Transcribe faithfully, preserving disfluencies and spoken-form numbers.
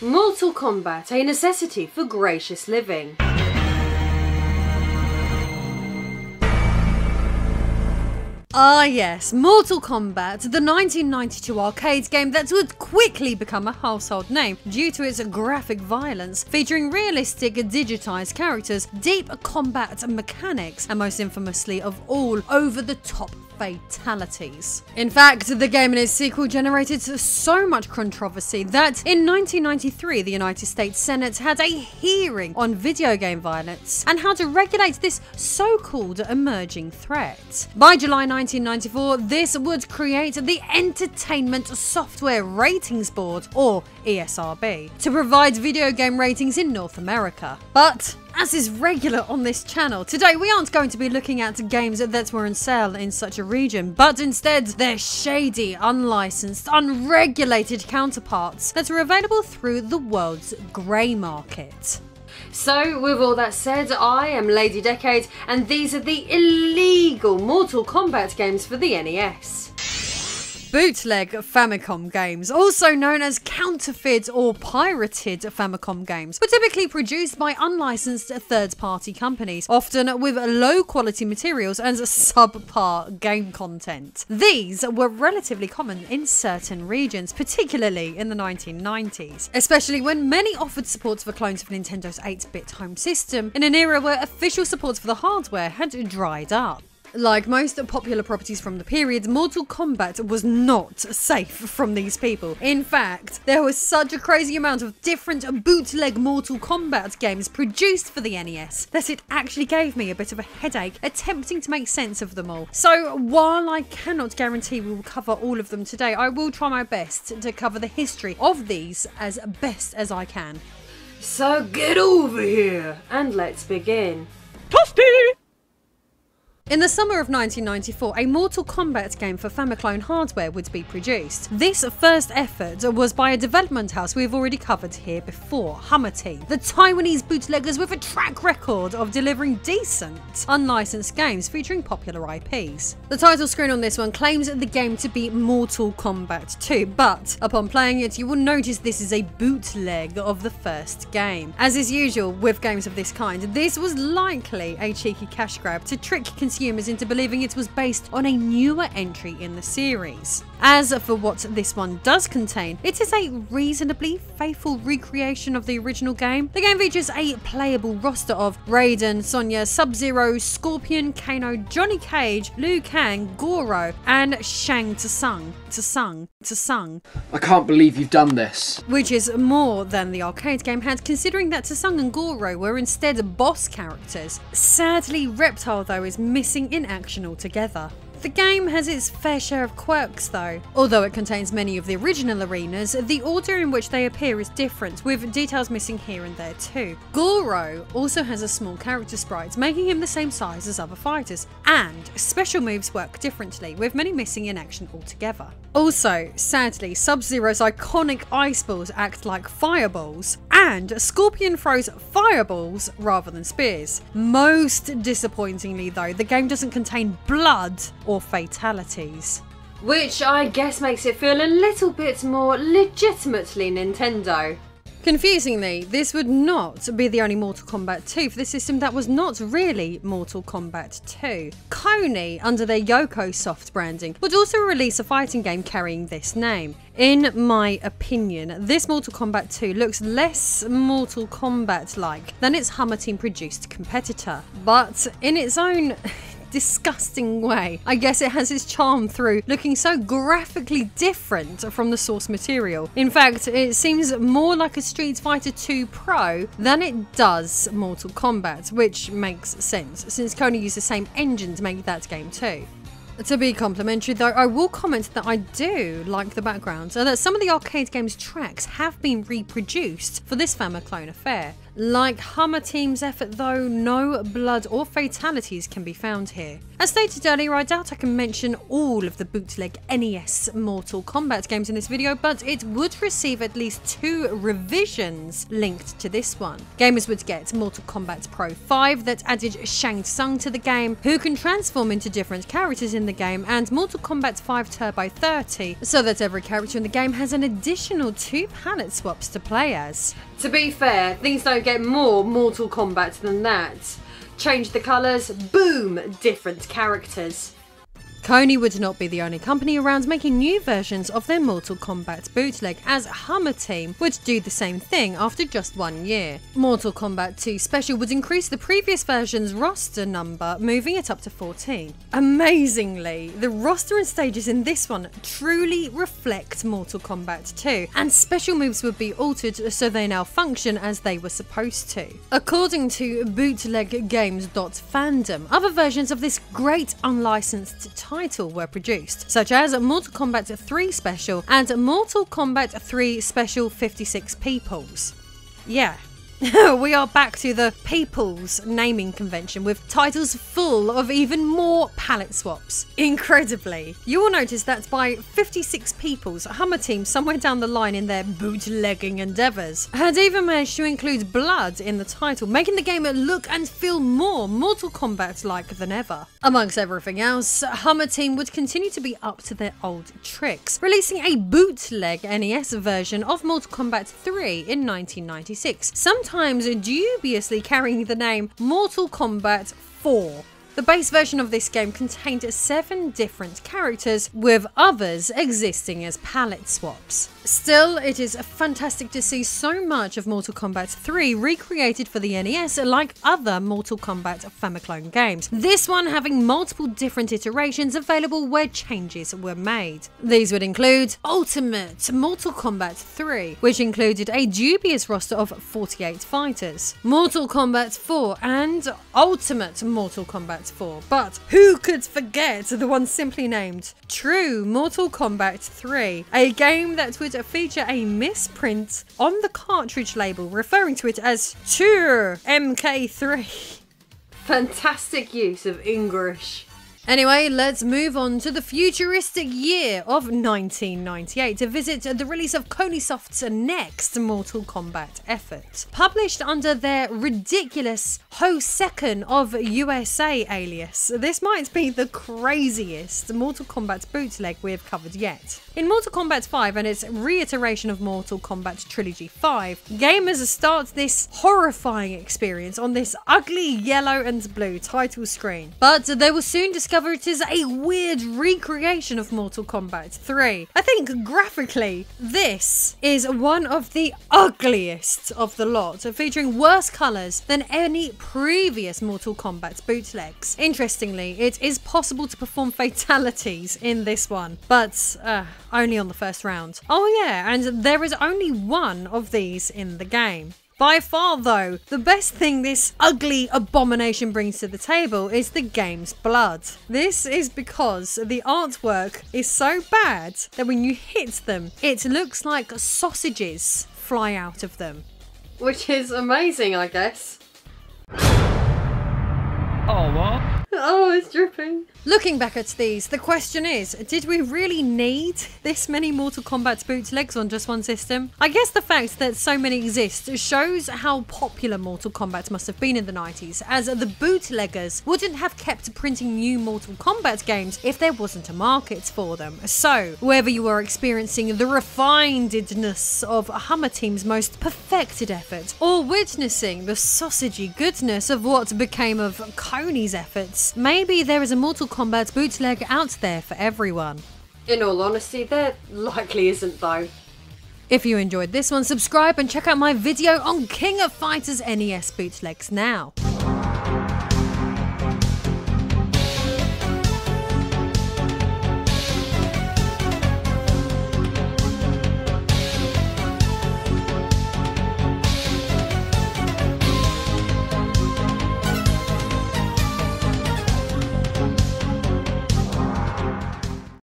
Mortal Kombat, a necessity for gracious living. Ah yes, Mortal Kombat, the nineteen ninety-two arcade game that would quickly become a household name due to its graphic violence, featuring realistic digitized characters, deep combat mechanics, and most infamously of all, over-the-top fatalities. In fact, the game and its sequel generated so much controversy that in nineteen ninety-three, the United States Senate had a hearing on video game violence and how to regulate this so-called emerging threat. By July nineteen ninety-four, this would create the Entertainment Software Ratings Board, or E S R B, to provide video game ratings in North America. But as is regular on this channel, today we aren't going to be looking at games that were on sale in such a region, but instead their shady, unlicensed, unregulated counterparts that are available through the world's grey market. So, with all that said, I am Lady Decade, and these are the illegal Mortal Kombat games for the N E S. Bootleg Famicom games, also known as counterfeit or pirated Famicom games, were typically produced by unlicensed third-party companies, often with low-quality materials and subpar game content. These were relatively common in certain regions, particularly in the nineteen nineties, especially when many offered support for clones of Nintendo's eight bit home system in an era where official support for the hardware had dried up. Like most popular properties from the period, Mortal Kombat was not safe from these people. In fact, there was such a crazy amount of different bootleg Mortal Kombat games produced for the N E S that it actually gave me a bit of a headache attempting to make sense of them all. So while I cannot guarantee we will cover all of them today, I will try my best to cover the history of these as best as I can. So get over here and let's begin. Toasty! In the summer of nineteen ninety-four, a Mortal Kombat game for Famiclone hardware would be produced. This first effort was by a development house we've already covered here before, Hummer Team, the Taiwanese bootleggers with a track record of delivering decent, unlicensed games featuring popular I Ps. The title screen on this one claims the game to be Mortal Kombat two, but upon playing it, you will notice this is a bootleg of the first game. As is usual with games of this kind, this was likely a cheeky cash grab to trick consumers into believing it was based on a newer entry in the series. As for what this one does contain, it is a reasonably faithful recreation of the original game. The game features a playable roster of Raiden, Sonya, Sub-Zero, Scorpion, Kano, Johnny Cage, Liu Kang, Goro, and Shang Tsung. Tsung. Tsung. I can't believe you've done this. Which is more than the arcade game had, considering that Tsung and Goro were instead boss characters. Sadly, Reptile though is missing in action altogether. The game has its fair share of quirks though. Although it contains many of the original arenas, the order in which they appear is different, with details missing here and there too. Goro also has a small character sprite, making him the same size as other fighters, and special moves work differently, with many missing in action altogether. Also, sadly, Sub-Zero's iconic ice balls act like fireballs, and Scorpion throws fireballs rather than spears. Most disappointingly though, the game doesn't contain blood or fatalities. Which I guess makes it feel a little bit more legitimately Nintendo. Confusingly, this would not be the only Mortal Kombat two for the system that was not really Mortal Kombat two. Coney, under their Yoko Soft branding, would also release a fighting game carrying this name. In my opinion, this Mortal Kombat two looks less Mortal Kombat-like than its Hummer Team produced competitor, but in its own disgusting way, I guess it has its charm through looking so graphically different from the source material. In fact, it seems more like a Street Fighter two Pro than it does Mortal Kombat, which makes sense since Konami used the same engine to make that game too. To be complimentary though, I will comment that I do like the backgrounds and that some of the arcade game's tracks have been reproduced for this Famiclone affair. Like Hummer Team's effort though, no blood or fatalities can be found here. As stated earlier, I doubt I can mention all of the bootleg N E S Mortal Kombat games in this video, but it would receive at least two revisions linked to this one. Gamers would get Mortal Kombat Pro five that added Shang Tsung to the game, who can transform into different characters in the game, and Mortal Kombat five Turbo thirty, so that every character in the game has an additional two palette swaps to play as. To be fair, things don't get more Mortal Kombat than that. Change the colours, boom, different characters. Konami would not be the only company around making new versions of their Mortal Kombat bootleg, as Hummer Team would do the same thing after just one year. Mortal Kombat two Special would increase the previous version's roster number, moving it up to fourteen. Amazingly, the roster and stages in this one truly reflect Mortal Kombat two, and special moves would be altered so they now function as they were supposed to. According to bootleg games dot fandom, other versions of this great unlicensed title Title were produced, such as Mortal Kombat three Special and Mortal Kombat three Special fifty-six Peoples. Yeah, we are back to the Peoples naming convention, with titles full of even more palette swaps. Incredibly, you will notice that by fifty-six Peoples, Hummer Team, somewhere down the line in their bootlegging endeavours, had even managed to include blood in the title, making the game look and feel more Mortal Kombat-like than ever. Amongst everything else, Hummer Team would continue to be up to their old tricks, releasing a bootleg N E S version of Mortal Kombat three in nineteen ninety-six, sometimes Times dubiously carrying the name Mortal Kombat four. The base version of this game contained seven different characters, with others existing as palette swaps. Still, it is fantastic to see so much of Mortal Kombat three recreated for the N E S, like other Mortal Kombat Famiclone games, this one having multiple different iterations available where changes were made. These would include Ultimate Mortal Kombat three, which included a dubious roster of forty-eight fighters, Mortal Kombat four and Ultimate Mortal Kombat four, but who could forget the one simply named True Mortal Kombat three, a game that would feature a misprint on the cartridge label referring to it as True M K three. Fantastic use of English. Anyway, let's move on to the futuristic year of nineteen ninety-eight to visit the release of Coney Soft's next Mortal Kombat effort. Published under their ridiculous Ho Second of U S A alias, this might be the craziest Mortal Kombat bootleg we have covered yet. In Mortal Kombat five and its reiteration of Mortal Kombat Trilogy five, gamers start this horrifying experience on this ugly yellow and blue title screen, but they will soon discover it is a weird recreation of Mortal Kombat three. I think graphically, this is one of the ugliest of the lot, featuring worse colours than any previous Mortal Kombat bootlegs. Interestingly, it is possible to perform fatalities in this one, but uh, only on the first round. Oh yeah, and there is only one of these in the game. By far though, the best thing this ugly abomination brings to the table is the game's blood. This is because the artwork is so bad that when you hit them, it looks like sausages fly out of them. Which is amazing, I guess. Oh, what? Oh, it's dripping. Looking back at these, the question is, did we really need this many Mortal Kombat bootlegs on just one system? I guess the fact that so many exist shows how popular Mortal Kombat must have been in the nineties, as the bootleggers wouldn't have kept printing new Mortal Kombat games if there wasn't a market for them. So, whether you are experiencing the refinedness of Hummer Team's most perfected effort, or witnessing the sausagey goodness of what became of Konami's efforts, maybe there is a Mortal Kombat bootleg out there for everyone. In all honesty, there likely isn't though. If you enjoyed this one, subscribe and check out my video on King of Fighters N E S bootlegs now.